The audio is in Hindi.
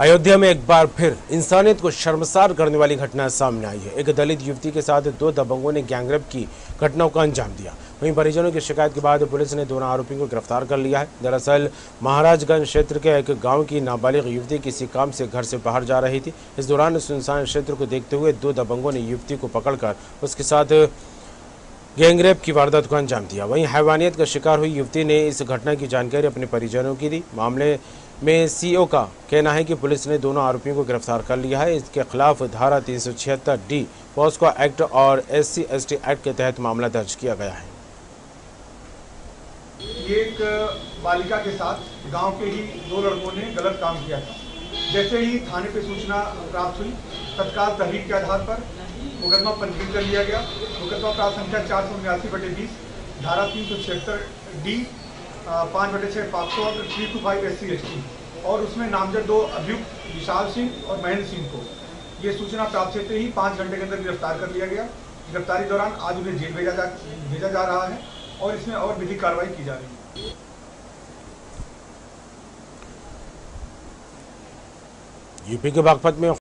अयोध्या में एक बार फिर इंसानियत को शर्मसार करने वाली घटना सामने आई है। एक दलित युवती के साथ दो दबंगों ने गैंगरेप की घटनाओं को अंजाम दिया। वहीं परिजनों की शिकायत के बाद पुलिस ने दोनों आरोपियों को गिरफ्तार कर लिया है। दरअसल महाराजगंज क्षेत्र के एक गांव की नाबालिग युवती किसी काम से घर से बाहर जा रही थी। इस दौरान सुनसान क्षेत्र को देखते हुए दो दबंगों ने युवती को पकड़कर उसके साथ गैंगरेप की वारदात को अंजाम दिया। वहीं हैवानियत का शिकार हुई युवती ने इस घटना की जानकारी अपने परिजनों की दी। मामले में सीओ का कहना है कि पुलिस ने दोनों आरोपियों को गिरफ्तार कर लिया है। इसके खिलाफ धारा 376 डी पॉस्को एक्ट और SC/ST एक्ट के तहत मामला दर्ज किया गया है। ये एक बालिका के साथ गांव के ही दो लड़कों ने गलत काम किया था। जैसे ही थाने पे सूचना प्राप्त हुई, तत्काल तहरीर के आधार पर मुकदमा पंजीकृत कर लिया गया। मुकदमा प्राप्त संख्या 479/20, धारा 376 डी 5/6 पाक्सो और 325 SC/ST और उसमें नामजद दो अभियुक्त विशाल सिंह और महेंद्र सिंह को ये सूचना प्राप्त होते ही 5 घंटे के अंदर गिरफ्तार कर लिया गया। गिरफ्तारी दौरान आज उन्हें जेल भेजा जा रहा है और इसमें और विधिक कार्रवाई की जा रही है। यूपी के बागपत में